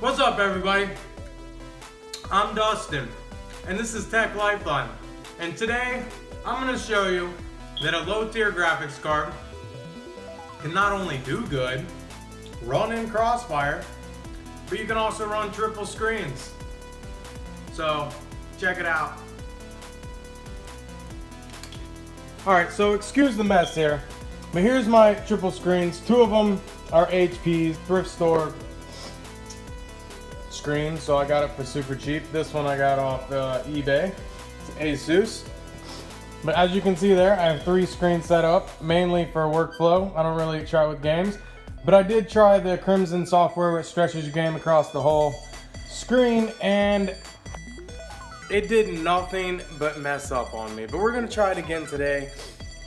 What's up, everybody? I'm Dustin, and this is Tech Lifeline. And today, I'm gonna show you that a low-tier graphics card can not only do good, run in Crossfire, but you can also run triple screens. So, check it out. All right, so excuse the mess here, but here's my triple screens. Two of them are HP's thrift store screen, so I got it for super cheap. This one I got off eBay. It's Asus. But as you can see there, I have three screens set up, mainly for workflow. I don't really try with games, but I did try the Crimson software, which stretches your game across the whole screen, and it did nothing but mess up on me. But we're gonna try it again today.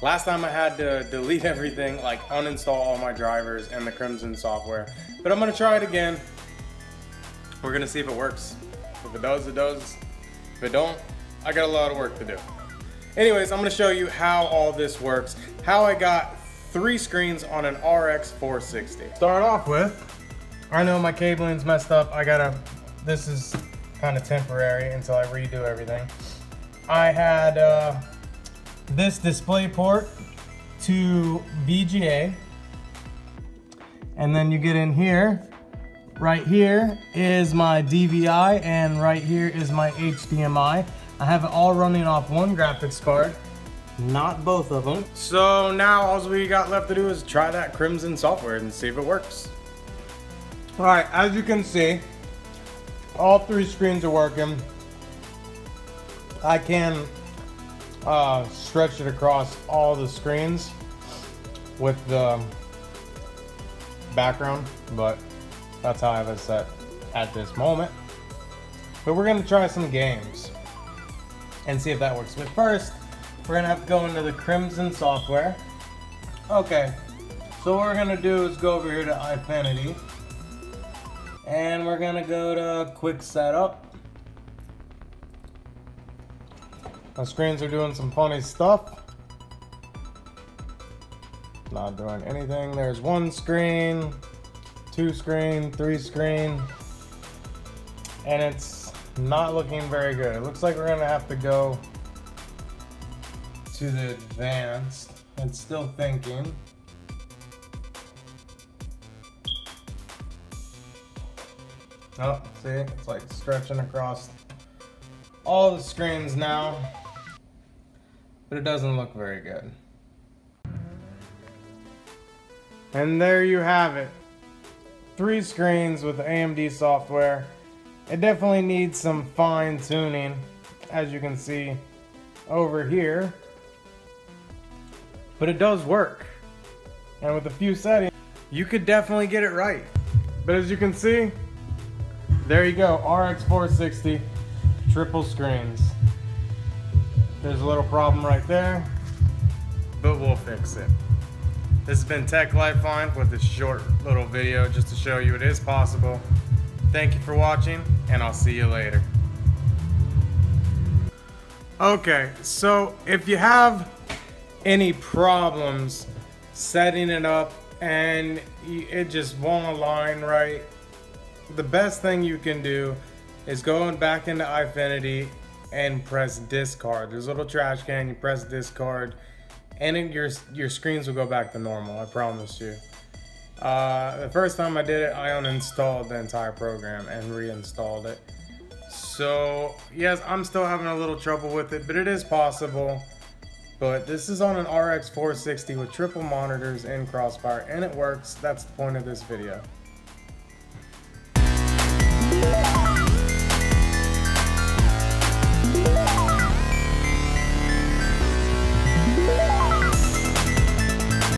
Last time I had to delete everything, like uninstall all my drivers and the Crimson software. But I'm gonna try it again. We're gonna see if it works. If it does, it does. If it don't, I got a lot of work to do. Anyways, I'm gonna show you how all this works. How I got three screens on an RX 460. Start off with, I know my cabling's messed up. this is kind of temporary until I redo everything. I had this display port to VGA, and then you get in here. Right here is my DVI, and right here is my HDMI. I have it all running off one graphics card, not both of them. So now all we got left to do is try that Crimson software and see if it works. All right, as you can see, all three screens are working. I can stretch it across all the screens with the background, but that's how I have it set at this moment. But we're gonna try some games and see if that works. But first, we're gonna have to go into the Crimson software. Okay, so what we're gonna do is go over here to Infinity, and we're gonna go to Quick Setup. My screens are doing some funny stuff. Not doing anything. There's one screen, two screen, three screen, and it's not looking very good. It looks like we're gonna have to go to the advanced. It's still thinking. Oh, see, it's like stretching across all the screens now, but it doesn't look very good. And there you have it. Three screens with AMD software. It definitely needs some fine tuning, as you can see over here, but it does work. And with a few settings, you could definitely get it right. But as you can see, there you go, RX 460. Triple screens. There's a little problem right there, but we'll fix it. This has been Tech Lifeline with a short little video just to show you it is possible. Thank you for watching, and I'll see you later. Okay, so if you have any problems setting it up and it just won't align right, the best thing you can do is going back into Infinity and press discard. There's a little trash can, you press discard, and your screens will go back to normal, I promise you. The first time I did it, I uninstalled the entire program and reinstalled it. So yes, I'm still having a little trouble with it, but it is possible. But this is on an RX 460 with triple monitors in Crossfire, and it works. That's the point of this video.